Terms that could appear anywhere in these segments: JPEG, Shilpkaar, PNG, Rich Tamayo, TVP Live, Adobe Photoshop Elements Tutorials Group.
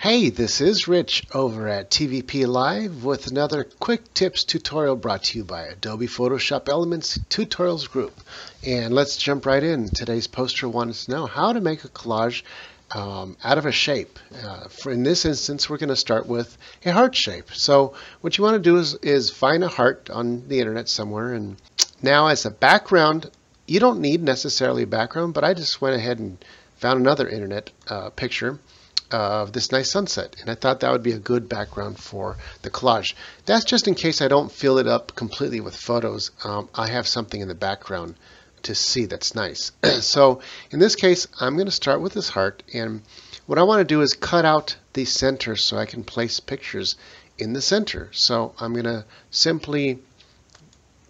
Hey, this is Rich over at TVP Live with another quick tips tutorial brought to you by Adobe Photoshop Elements Tutorials Group. And let's jump right in. Today's poster wants to know how to make a collage out of a shape. In this instance, we're going to start with a heart shape. So what you want to do is find a heart on the internet somewhere. And now as a background, you don't need necessarily a background, but I just went ahead and found another internet picture of this nice sunset, and I thought that would be a good background for the collage. That's just in case I don't fill it up completely with photos. I have something in the background to see that's nice. So in this case, I'm going to start with this heart, and what I want to do is cut out the center so I can place pictures in the center. So I'm going to simply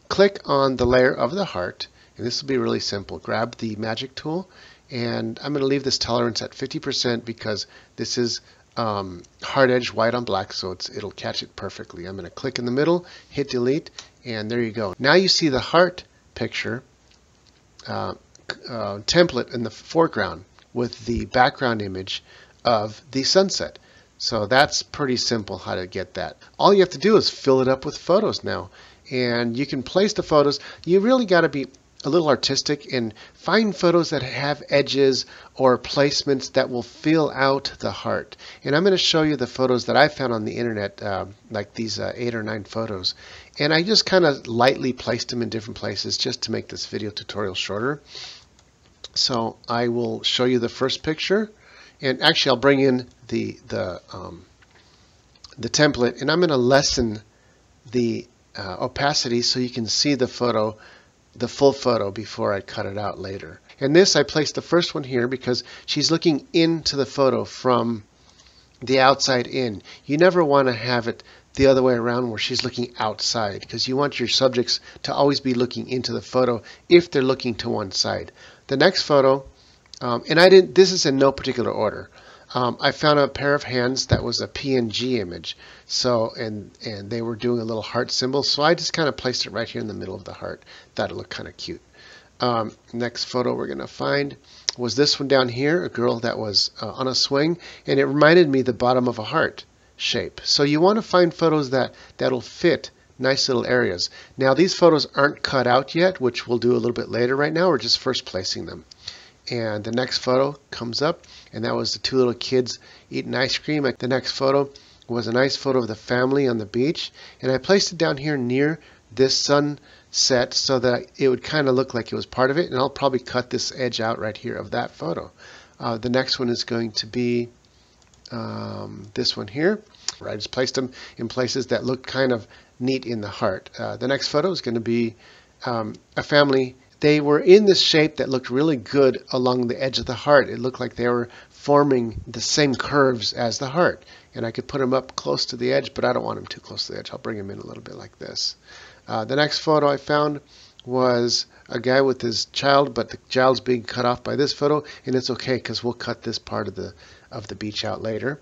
click on the layer of the heart, and this will be really simple. Grab the magic tool, and I'm going to leave this tolerance at 50% because this is hard edge white on black, so it'll catch it perfectly. I'm going to click in the middle, hit delete, and there you go. Now you see the heart picture template in the foreground with the background image of the sunset. So that's pretty simple how to get that. All you have to do is fill it up with photos now, and you can place the photos. You really got to be a little artistic and find photos that have edges or placements that will fill out the heart. And I'm going to show you the photos that I found on the internet, like these 8 or 9 photos. And I just kind of lightly placed them in different places just to make this video tutorial shorter. So I will show you the first picture, and actually I'll bring in the template, and I'm going to lessen the opacity so you can see the photo, the full photo, before I cut it out later. And this, I placed the first one here because she's looking into the photo from the outside in. You never want to have it the other way around where she's looking outside, because you want your subjects to always be looking into the photo if they're looking to one side. The next photo, and I didn't, this is in no particular order. I found a pair of hands that was a PNG image, so and they were doing a little heart symbol, so I just kind of placed it right here in the middle of the heart. That looked kind of cute. Next photo we're going to find was this one down here, a girl that was on a swing, and it reminded me the bottom of a heart shape. So you want to find photos that'll fit nice little areas. Now these photos aren't cut out yet, which we'll do a little bit later. Right now we're just first placing them. And the next photo comes up, and that was the 2 little kids eating ice cream. The next photo was a nice photo of the family on the beach, and I placed it down here near this sunset so that it would kind of look like it was part of it, and I'll probably cut this edge out right here of that photo. The next one is going to be this one here. I just placed them in places that looked kind of neat in the heart. The next photo is going to be a family. They were in this shape that looked really good along the edge of the heart. It looked like they were forming the same curves as the heart. And I could put them up close to the edge, but I don't want them too close to the edge. I'll bring them in a little bit like this. The next photo I found was a guy with his child, but the child's being cut off by this photo. And it's okay because we'll cut this part of the beach out later.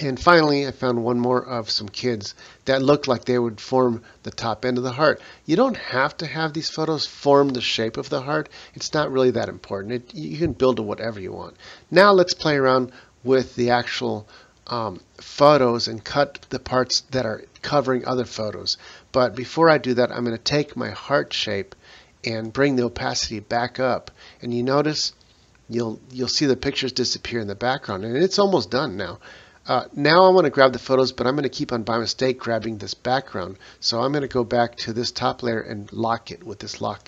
And finally, I found one more of some kids that looked like they would form the top end of the heart. You don't have to have these photos form the shape of the heart. It's not really that important. You can build to whatever you want. Now let's play around with the actual photos and cut the parts that are covering other photos. But before I do that, I'm going to take my heart shape and bring the opacity back up. And you notice you'll see the pictures disappear in the background. And it's almost done now. Now I want to grab the photos, but I'm going to keep on by mistake grabbing this background. So I'm going to go back to this top layer and lock it with this lock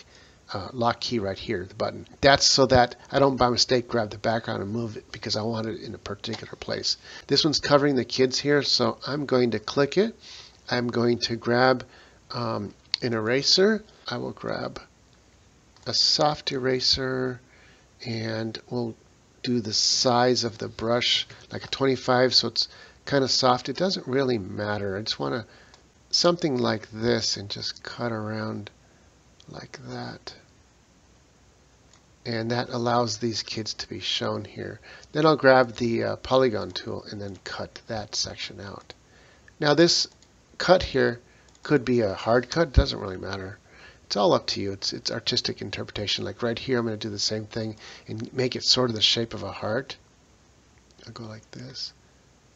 key right here, the button. That's so that I don't by mistake grab the background and move it, because I want it in a particular place. This one's covering the kids here, so I'm going to click it. I'm going to grab an eraser. I will grab a soft eraser, and we'll do the size of the brush, like a 25, so it's kind of soft. It doesn't really matter. I just want to something like this and just cut around like that. And that allows these kids to be shown here. Then I'll grab the polygon tool and then cut that section out. Now this cut here could be a hard cut. It doesn't really matter. It's all up to you. It's artistic interpretation. Like right here, I'm going to do the same thing and make it sort of the shape of a heart. I'll go like this.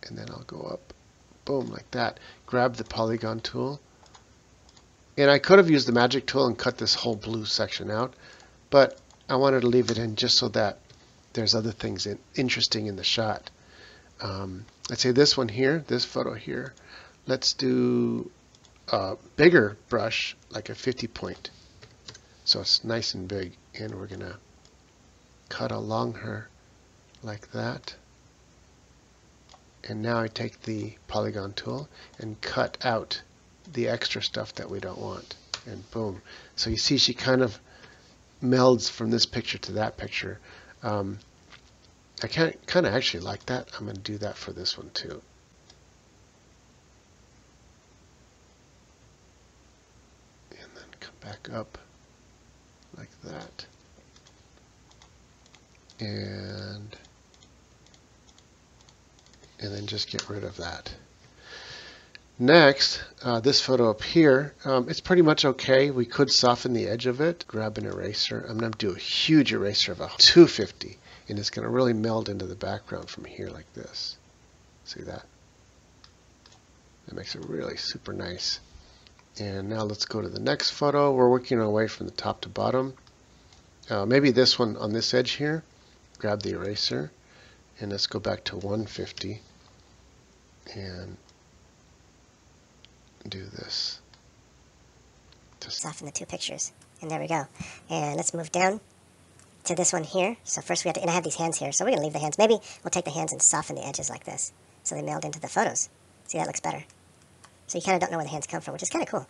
and then I'll go up, boom, like that. Grab the polygon tool. And I could have used the magic tool and cut this whole blue section out, but I wanted to leave it in just so that there's other things interesting in the shot. Let's say this one here, this photo here, let's do a bigger brush, like a 50 point. So it's nice and big, and we're gonna cut along her like that. And now I take the polygon tool and cut out the extra stuff that we don't want, and boom. So you see she kind of melds from this picture to that picture. I kind of actually like that. I'm going to do that for this one too. And then come back up like that. And then just get rid of that. Next, this photo up here, it's pretty much okay. We could soften the edge of it. Grab an eraser. I'm going to do a huge eraser of a 250, and it's going to really meld into the background from here like this. See that? That makes it really super nice. And now let's go to the next photo. We're working our way from the top to bottom. Maybe this one on this edge here. Grab the eraser, and let's go back to 150. And do this to soften the two pictures, and there we go. And let's move down to this one here. So first we have to, and I have these hands here, so we're gonna leave the hands. Maybe we'll take the hands and soften the edges like this, so they meld into the photos. See, that looks better. So you kind of don't know where the hands come from, which is kind of cool.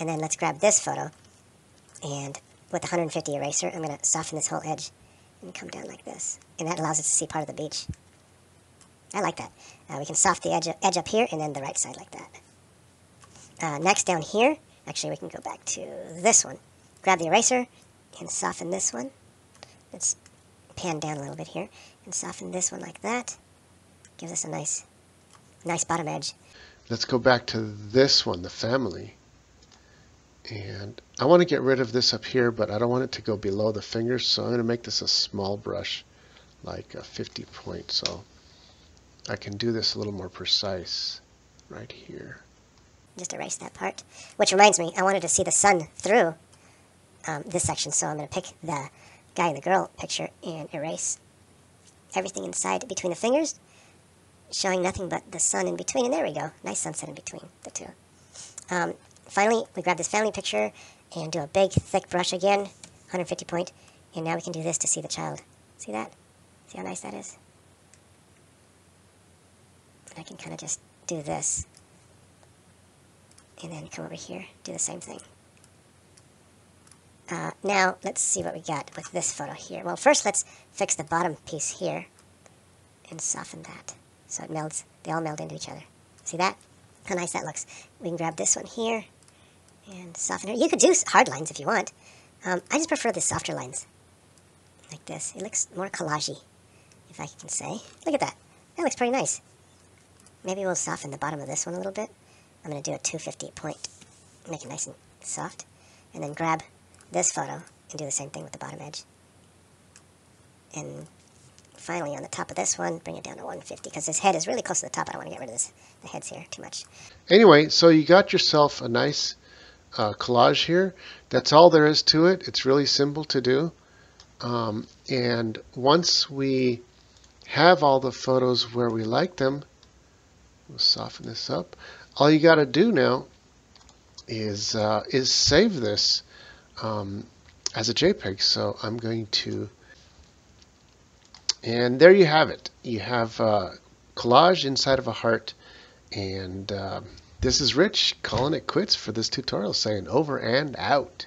And then let's grab this photo, and with the 150 eraser, I'm gonna soften this whole edge and come down like this, and that allows us to see part of the beach. I like that. We can soften the edge up here, and then the right side like that. Next down here, actually we can go back to this one. Grab the eraser and soften this one. Let's pan down a little bit here and soften this one like that. Gives us a nice bottom edge. Let's go back to this one, the family. And I want to get rid of this up here, but I don't want it to go below the fingers, so I'm going to make this a small brush, like a 50 point. So I can do this a little more precise right here. Just erase that part. Which reminds me, I wanted to see the sun through this section, so I'm going to pick the guy and the girl picture and erase everything inside between the fingers, showing nothing but the sun in between, and there we go. Nice sunset in between the two. Finally, we grab this family picture and do a big, thick brush again, 150 point, and now we can do this to see the child. See that? See how nice that is? And I can kind of just do this. And then come over here, do the same thing. Now, let's see what we got with this photo here. Well, first let's fix the bottom piece here and soften that. So it melds, they all meld into each other. See that? How nice that looks. We can grab this one here and soften it. You could do hard lines if you want. I just prefer the softer lines, like this. It looks more collage-y, if I can say. Look at that. That looks pretty nice. Maybe we'll soften the bottom of this one a little bit. I'm going to do a 250 point, make it nice and soft, and then grab this photo and do the same thing with the bottom edge. And finally, on the top of this one, bring it down to 150, because his head is really close to the top. I don't want to get rid of this. The head's here too much. Anyway, so you got yourself a nice collage here. That's all there is to it. It's really simple to do. And once we have all the photos where we like them, we'll soften this up. All you got to do now is save this as a JPEG. So I'm going to, and there you have it. You have a collage inside of a heart, and this is Rich calling it quits for this tutorial, saying over and out.